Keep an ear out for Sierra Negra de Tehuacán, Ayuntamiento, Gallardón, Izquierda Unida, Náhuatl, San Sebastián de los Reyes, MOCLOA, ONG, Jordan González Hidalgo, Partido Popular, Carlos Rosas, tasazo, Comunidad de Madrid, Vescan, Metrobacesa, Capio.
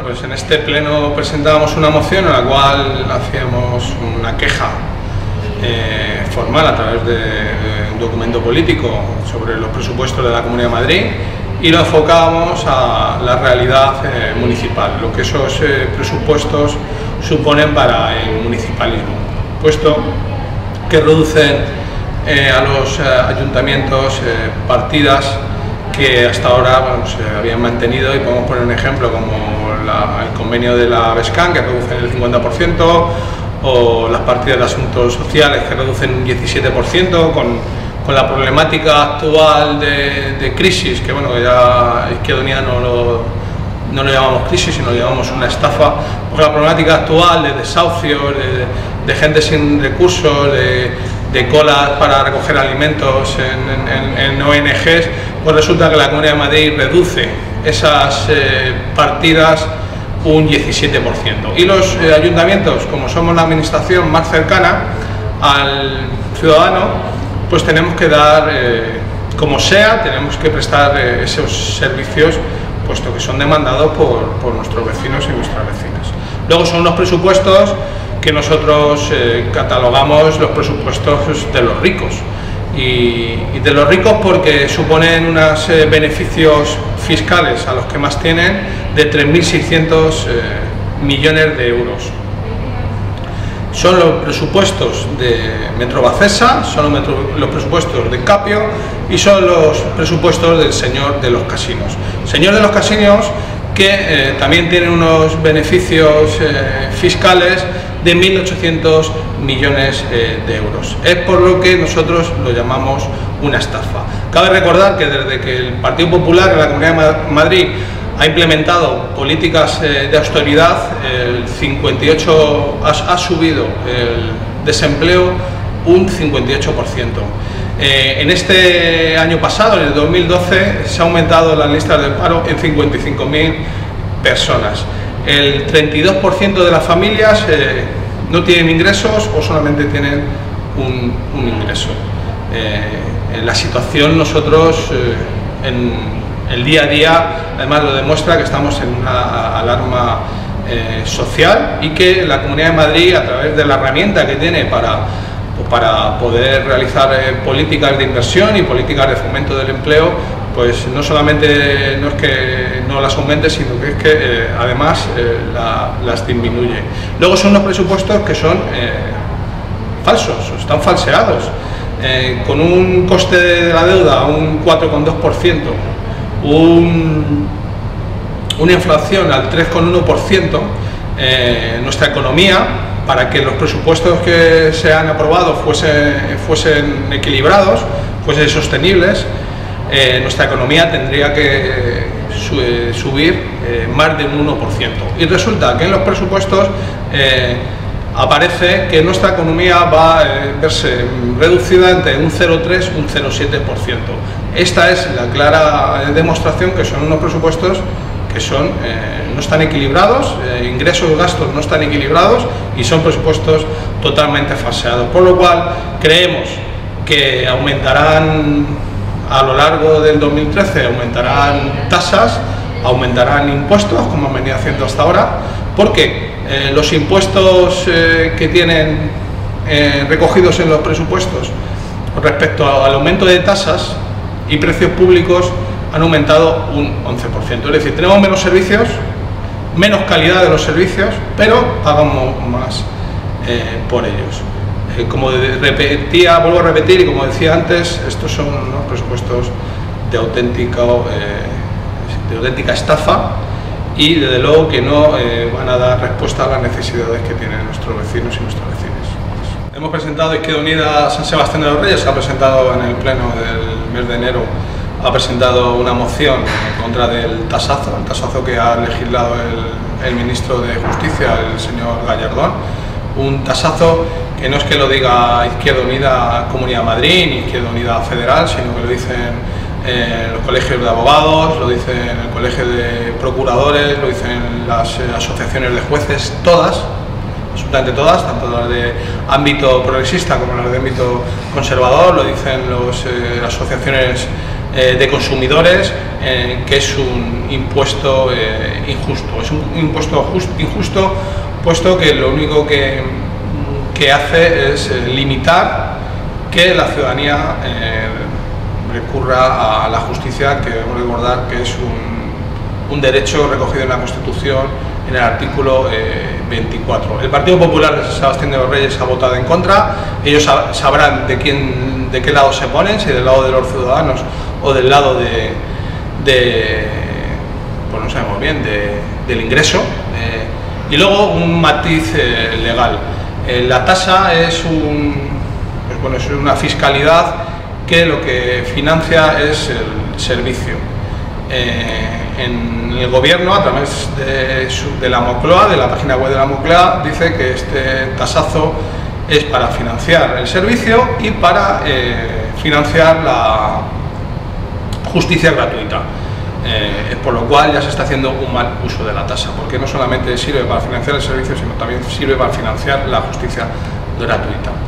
Bueno, pues en este pleno presentábamos una moción en la cual hacíamos una queja formal a través de un documento político sobre los presupuestos de la Comunidad de Madrid y lo enfocábamos a la realidad municipal, lo que esos presupuestos suponen para el municipalismo, puesto que reducen a los ayuntamientos partidas que hasta ahora se habían mantenido, y podemos poner un ejemplo como el convenio de la Vescan, que reduce el 50%, o las partidas de asuntos sociales, que reducen un 17%, con la problemática actual de crisis, que bueno, ya Izquierda Unida no lo llamamos crisis, sino lo llamamos una estafa, porque la problemática actual de desahucios, de gente sin recursos, de colas para recoger alimentos en ONGs, pues resulta que la Comunidad de Madrid reduce esas partidas un 17%. Y los ayuntamientos, como somos la administración más cercana al ciudadano, pues tenemos que dar, como sea, tenemos que prestar esos servicios, puesto que son demandados por nuestros vecinos y nuestras vecinas. Luego son unos presupuestos que nosotros catalogamos los presupuestos de los ricos, y de los ricos porque suponen unos beneficios fiscales a los que más tienen de 3.600 millones de euros. Son los presupuestos de Metrobacesa, son los presupuestos de Capio y son los presupuestos del señor de los casinos. Señor de los casinos que también tienen unos beneficios fiscales de 1.800 millones de euros. Es por lo que nosotros lo llamamos una estafa. Cabe recordar que desde que el Partido Popular en la Comunidad de Madrid ha implementado políticas de austeridad, el 58 ha subido el desempleo un 58%. En este año pasado, en el 2012, se ha aumentado las listas de paro en 55.000 personas. El 32% de las familias no tienen ingresos o solamente tienen un ingreso. En la situación nosotros el día a día además lo demuestra que estamos en una alarma social y que la Comunidad de Madrid, a través de la herramienta que tiene para poder realizar políticas de inversión y políticas de fomento del empleo, pues no solamente no es que no las aumente, sino que es que además las disminuye. Luego son unos presupuestos que son falsos, están falseados, con un coste de la deuda un 4,2%. Una inflación al 3,1%, nuestra economía, para que los presupuestos que se han aprobado fuesen equilibrados, fuesen sostenibles, nuestra economía tendría que subir más de un 1%. Y resulta que en los presupuestos aparece que nuestra economía va a verse reducida entre un 0,3 y un 0,7%. Esta es la clara demostración que son unos presupuestos que no están equilibrados, ingresos y gastos no están equilibrados y son presupuestos totalmente falseados. Por lo cual creemos que aumentarán a lo largo del 2013, aumentarán tasas, aumentarán impuestos como han venido haciendo hasta ahora, porque los impuestos que tienen recogidos en los presupuestos respecto al aumento de tasas y precios públicos han aumentado un 11%. Es decir, tenemos menos servicios, menos calidad de los servicios, pero pagamos más por ellos. Como vuelvo a repetir y como decía antes, estos son unos presupuestos de auténtica estafa y desde luego que no van a dar respuesta a las necesidades que tienen nuestros vecinos y nuestras vecinas. Hemos presentado Izquierda Unida San Sebastián de los Reyes, ha presentado en el pleno del mes de enero, ha presentado una moción en contra del tasazo, el tasazo que ha legislado el ministro de Justicia, el señor Gallardón. Un tasazo que no es que lo diga Izquierda Unida Comunidad de Madrid ni Izquierda Unida Federal, sino que lo dicen los colegios de abogados, lo dicen el colegio de procuradores, lo dicen las asociaciones de jueces, todas, absolutamente todas, tanto las de ámbito progresista como las de ámbito conservador, lo dicen las asociaciones de consumidores, que es un impuesto injusto. Es un impuesto injusto, puesto que lo único que hace es limitar que la ciudadanía recurra a la justicia, que debemos recordar que es un derecho recogido en la Constitución en el artículo 24. El Partido Popular de San Sebastián de los Reyes ha votado en contra. Ellos sabrán de qué lado se ponen, si del lado de los ciudadanos o del lado de pues no sabemos bien, del ingreso. Y luego un matiz legal. La tasa es es una fiscalidad que lo que financia es el servicio. En el gobierno, a través de la MOCLOA, de la página web de la MOCLOA, dice que este tasazo es para financiar el servicio y para financiar la justicia gratuita. Por lo cual ya se está haciendo un mal uso de la tasa, porque no solamente sirve para financiar el servicio, sino también sirve para financiar la justicia gratuita.